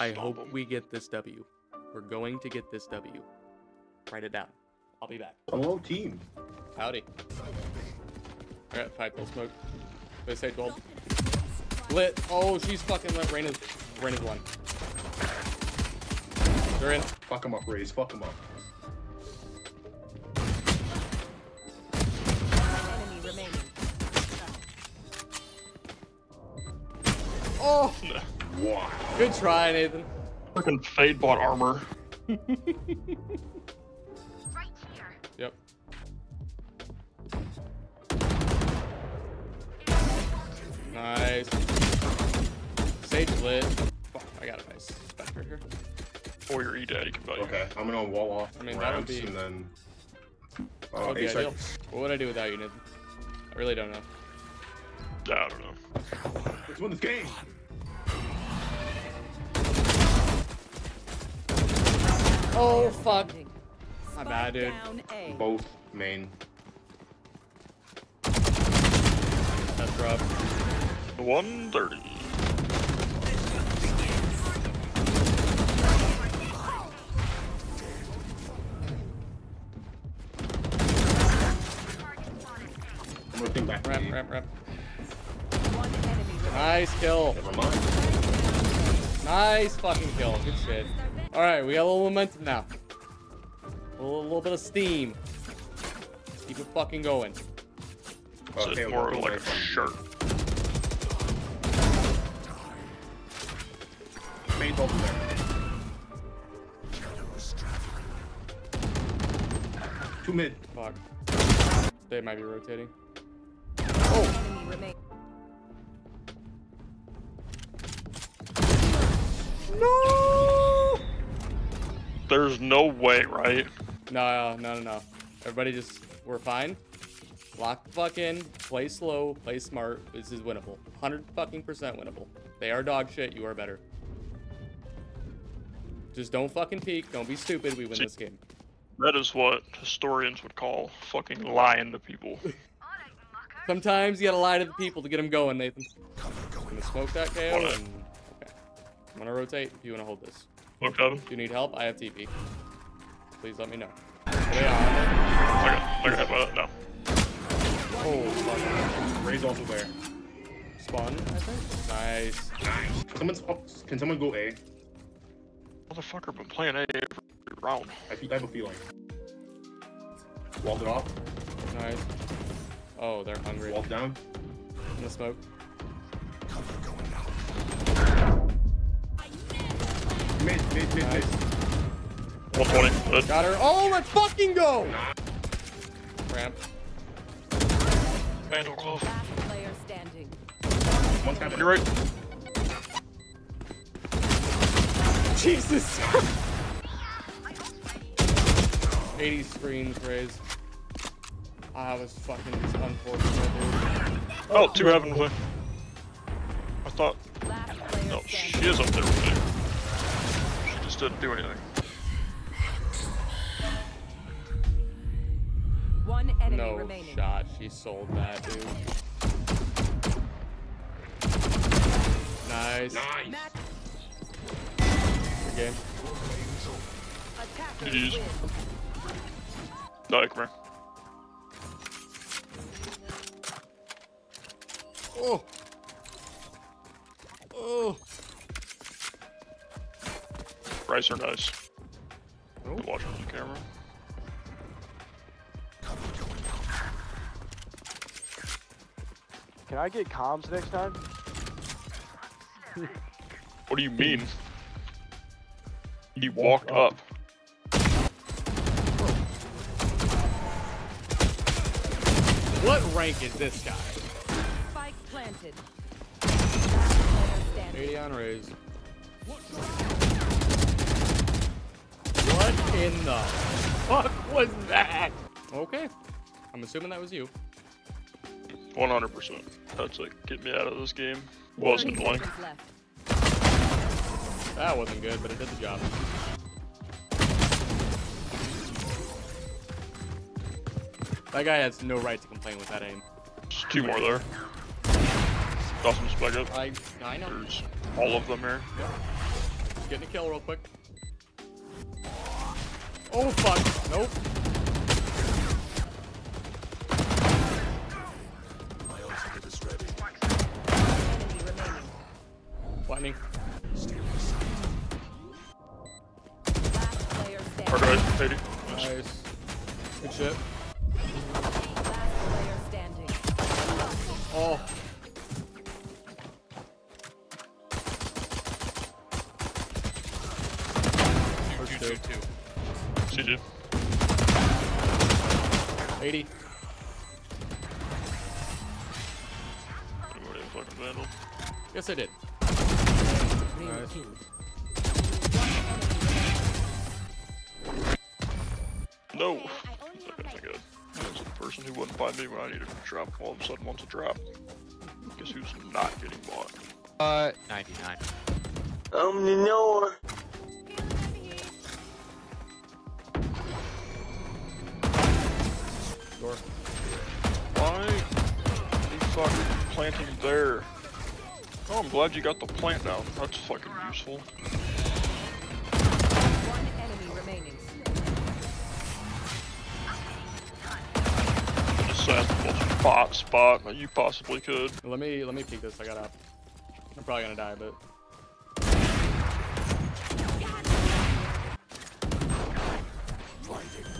I hope we get this W. We're going to get this W. Write it down. I'll be back. Hello, team. Howdy. All right, pipe will smoke. They say gold. Lit. Oh, she's fucking lit. Raina's one. They're in. Fuck him up, Raze. Fuck him up. Oh! Wow. Good try, Nathan. Fucking fade bot armor. Right here. Yep. Nice. Sage lit. Fuck, I got a nice back right here. Or your E-Dad, you can buy. Okay, I'm gonna wall off. I mean, that would be. And then. Oh, okay, ideal. What would I do without you, Nathan? I really don't know. I don't know. Let's win this game. Oh fuck! My bad, dude. Both main. That's rough. 130. I'm looking back. Ramp. Nice kill. Never mind. Nice fucking kill. Good shit. All right, we got a little momentum now. A little bit of steam. Keep it fucking going. So okay, more like a shirt. Main bolt there. Two mid. Fuck. They might be rotating. Oh. No! There's no way, right? No. Everybody just, we're fine. Lock the fuck in, play slow, play smart. This is winnable. 100% fucking winnable. They are dog shit, you are better. Just don't fucking peek, don't be stupid, we win this game. That is what historians would call fucking lying to people. Sometimes you gotta lie to the people to get them going, Nathan. I'm gonna smoke that KO. I'm gonna rotate if you wanna hold this. Okay. If you need help, I have TP. Please let me know. They are. Okay, well, no. Oh, fuck. Raze also there. Spawn, I think. Nice. Someone's up. Can someone go A? Motherfucker, been playing A every round. I have a feeling. Walled it off. Nice. Oh, they're hungry. Walled down. I'm gonna smoke. Mid. Nice. 120. Good. Got her. Oh, let's fucking go! Ramp. Vandal close. One's got it. You're right. Jesus! 80 screens, Raze. I was fucking unfortunate, dude. Oh, two heaven play. I thought. No, she is up there with me. Didn't do anything. One enemy remaining. Shot. She sold that, dude. Nice. Good game. No, come here. Oh. Rice are nice. Oh. Watch on the camera. Can I get comms next time? What do you mean? He walked up. What rank is this guy? Spike planted. Radiant Raze. What in the fuck was that? Okay. I'm assuming that was you. 100%. That's like, get me out of this game. Wasn't one. That wasn't good, but it did the job. That guy has no right to complain with that aim. There's two more there. Got some spec up. I know. There's all of them here. Yep. getting a kill real quick. Oh fuck, nope. Lightning. Alright, nice. Good shit. Oh. Two. She did. 80. Anybody fucking battle? Yes, I did. Nice. No! Okay, that's the person who wouldn't find me when I needed to drop, all of a sudden wants to drop. Guess who's not getting bought? 99. No. Why the fuck planting there? Oh, I'm glad you got the plant down. That's fucking useful. One enemy remaining. Just at the most hot spot that you possibly could. Let me peek this. I got up. I'm probably gonna die, but. Blinding.